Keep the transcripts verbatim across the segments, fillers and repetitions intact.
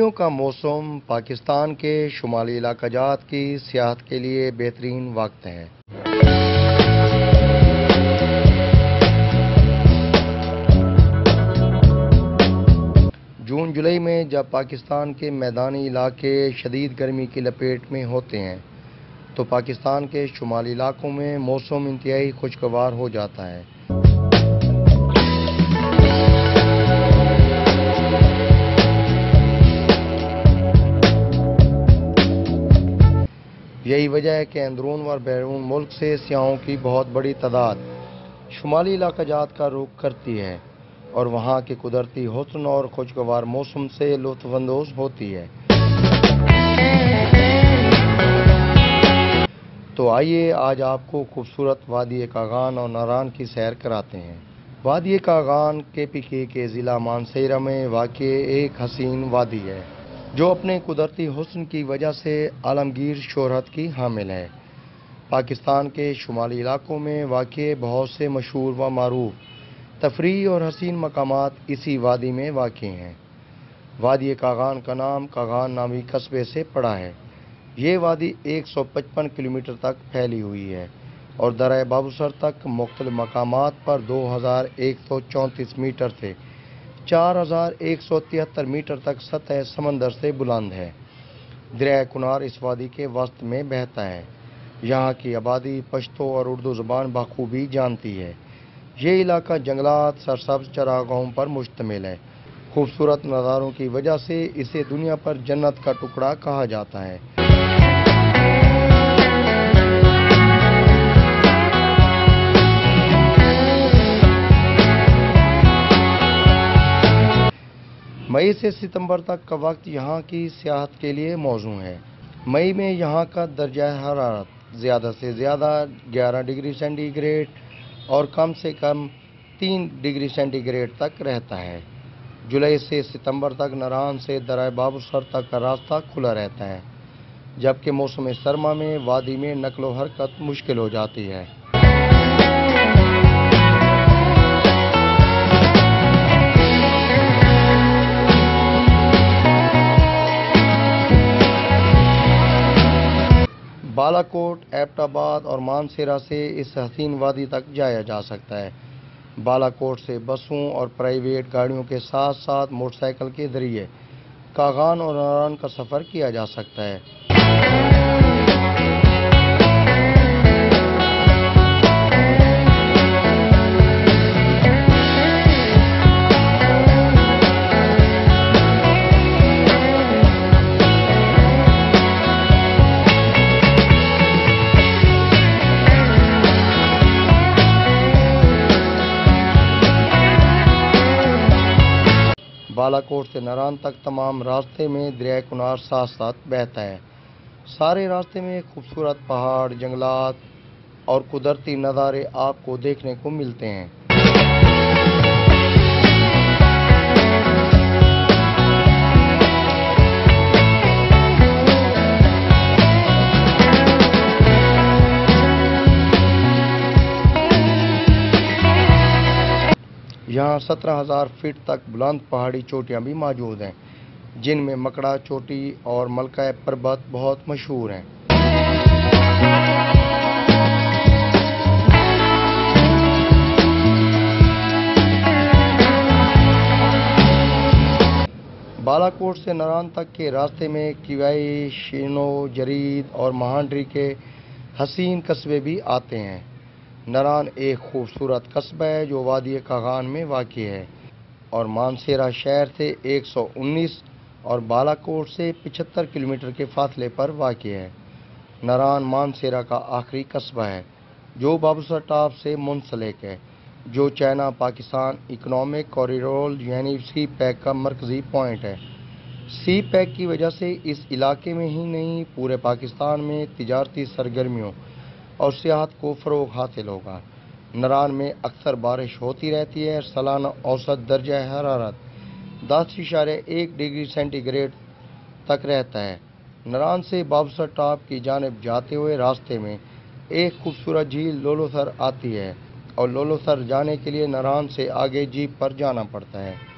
गर्मियों का मौसम पाकिस्तान के शुमाली इलाकाजात की सियाहत के लिए बेहतरीन वक्त है। जून जुलाई में जब पाकिस्तान के मैदानी इलाके शदीद गर्मी की लपेट में होते हैं तो पाकिस्तान के शुमाली इलाकों में मौसम इंतहाई खुशगवार हो जाता है। यही वजह है कि अंदरून और बैरून मुल्क से सियाहों की बहुत बड़ी तादाद शुमाली इलाकाजात का रुख करती है और वहाँ के कुदरती हुस्न और खुशगवार मौसम से लुत्फानंदोज़ होती है। तो आइए आज आपको खूबसूरत वादी कागान और नारान की सैर कराते हैं। वादी कागान के पी के के ज़िला मानसेरा में वाक़े एक हसीन वादी है जो अपने कुदरती हुस्न की वजह से आलमगीर शोहरत की हामिल है। पाकिस्तान के शुमाली इलाकों में वाक़े बहुत से मशहूर व मारूफ तफरी और हसीन मकामात इसी वादी में वाक़े हैं। वादी कागान का नाम कागान नामी कस्बे से पड़ा है। ये वादी एक सौ पचपन किलोमीटर तक फैली हुई है और दर्रे बाबूसर तक मुख्तलिफ मकामात पर दो हज़ार एक सौ चौंतीस मीटर से चार हज़ार एक सौ तिहत्तर मीटर तक सतह समंदर से बुलंद है। दर्रे कुनार इस वादी के वस्त में बहता है। यहाँ की आबादी पश्तो और उर्दू ज़बान बखूबी जानती है। ये इलाका जंगलात सरसब्ज चरागाहों पर मुश्तमिल है। खूबसूरत नज़ारों की वजह से इसे दुनिया पर जन्नत का टुकड़ा कहा जाता है। मई से सितंबर तक का वक्त यहाँ की सियाहत के लिए मौजू है। मई में यहाँ का दर्जा हरारत ज़्यादा से ज़्यादा ग्यारह डिग्री सेंटीग्रेड और कम से कम तीन डिग्री सेंटीग्रेड तक रहता है। जुलाई से सितंबर तक नारान से दर्रे बाबूसर तक का रास्ता खुला रहता है, जबकि मौसम सरमा में वादी में नकलो हरकत मुश्किल हो जाती है। बालाकोट, एबटाबाद और मानसेरा से इस हसीन वादी तक जाया जा सकता है। बालाकोट से बसों और प्राइवेट गाड़ियों के साथ साथ मोटरसाइकिल के ज़रिए कागान और नारान का सफ़र किया जा सकता बालाकोट से नारान तक तमाम रास्ते में दर्रे कुनार साथ साथ बहता है। सारे रास्ते में खूबसूरत पहाड़, जंगलात और कुदरती नज़ारे आपको देखने को मिलते हैं। यहाँ सत्रह हज़ार फीट तक बुलंद पहाड़ी चोटियाँ भी मौजूद हैं, जिनमें मकड़ा चोटी और मलका पर्वत बहुत मशहूर हैं। बालाकोट से नारान तक के रास्ते में किवाई, शीनो, जरीद और महांड्री के हसीन कस्बे भी आते हैं। नारान एक खूबसूरत कस्बा है जो वादी कागान में वाक़ई है और मानसेरा शहर से एक सौ उन्नीस और बालाकोट से पचहत्तर किलोमीटर के फासले पर वाक़ई है। नारान मानसेरा का आखिरी कस्बा है जो बाबूसर टॉप से मुंसलिक है, जो चाइना पाकिस्तान इकनॉमिक कॉरिडोर यानी सी पैक का मरकज़ी पॉइंट है। सी पैक की वजह से इस इलाके में ही नहीं पूरे पाकिस्तान में तिजारती सरगर्मियों और सियाहत को फ़रोग हासिल होगा। नारान में अक्सर बारिश होती रहती है। सालाना औसत दर्जा हरारत दस इशारे एक डिग्री सेंटीग्रेड तक रहता है। नारान से बाबूसर टॉप की जानिब जाते हुए रास्ते में एक खूबसूरत झील लोलोसर आती है और लोलोसर जाने के लिए नारान से आगे जीप पर जाना पड़ता है।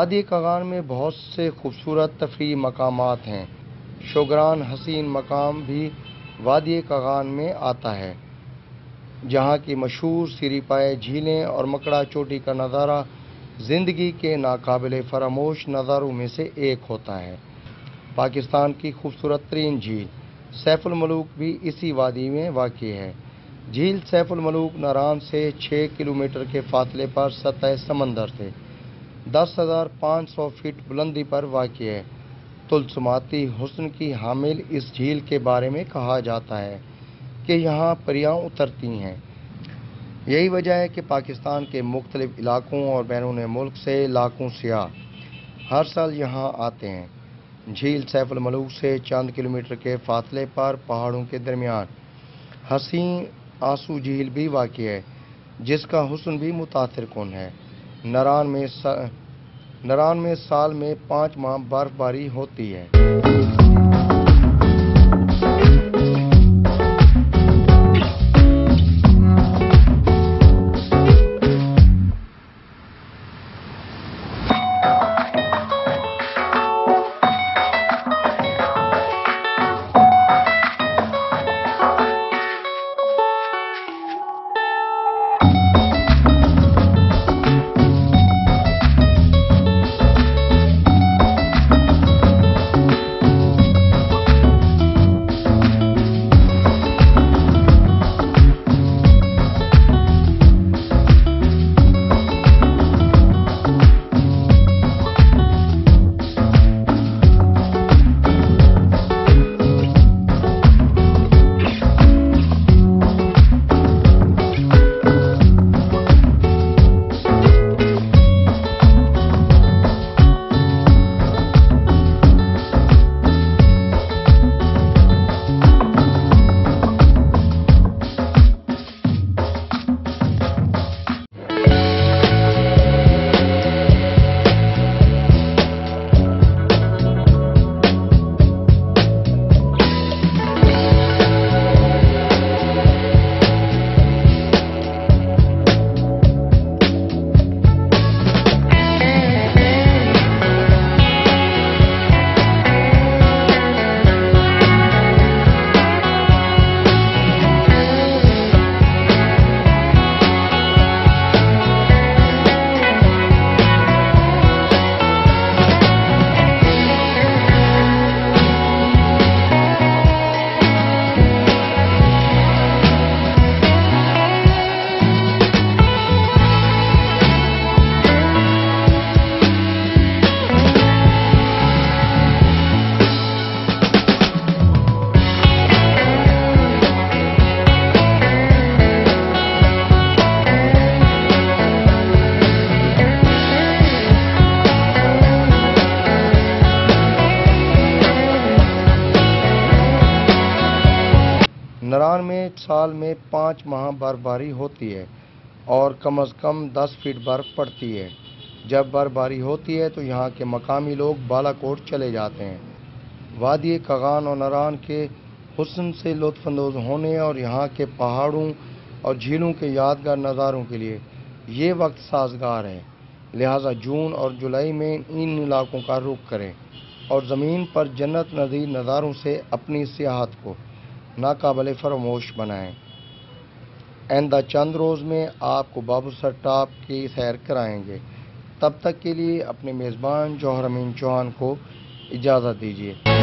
वादी कागान में बहुत से खूबसूरत तफरी मकामात हैं। शोगरान हसीन मकाम भी वादी कागान में आता है, जहाँ की मशहूर सिरिपाए झीलें और मकड़ा चोटी का नज़ारा ज़िंदगी के नाकाबिल फरामोश नज़ारों में से एक होता है। पाकिस्तान की खूबसूरत तरीन झील सैफुलमलूक भी इसी वादी में वाक़ है। झील सैफुलमलूक नारान से छः किलोमीटर के फासले पर सतह समंदर से दस हज़ार पाँच सौ फीट बुलंदी पर वाक़ है। तुलसुमाती हुस्न की हामिल इस झील के बारे में कहा जाता है कि यहाँ परियाँ उतरती हैं। यही वजह है कि पाकिस्तान के मुख्तलिफ इलाकों और बैरून मुल्क से लाखों सियाह हर साल यहाँ आते हैं। झील सैफुलमलूक से चंद किलोमीटर के फासले पर पहाड़ों के दरमियान हसीन आंसू झील भी वाक़ है, जिसका हुस्न भी मुतासिर कुन है। नारान में सा, नारान में साल में पाँच माह बर्फबारी होती है। नारान में साल में पाँच माह बर्फबारी होती है और कम अज़ कम दस फीट बर्फ़ पड़ती है। जब बर्फबारी होती है तो यहाँ के मकामी लोग बालाकोट चले जाते हैं। वादी कागान और नारान के हुस्न से लुत्फानंदोज़ होने और यहाँ के पहाड़ों और झीलों के यादगार नज़ारों के लिए ये वक्त साजगार है। लिहाजा जून और जुलाई में इन इलाकों का रुख करें और ज़मीन पर जन्नत नज़ीर नज़ारों से अपनी सियाहत को नाकाबिले फरामोश बनाएं। आइंदा चंद रोज़ में आपको बाबूसर टॉप की सैर कराएंगे। तब तक के लिए अपने मेज़बान जौहर अमीन चौहान को इजाज़त दीजिए।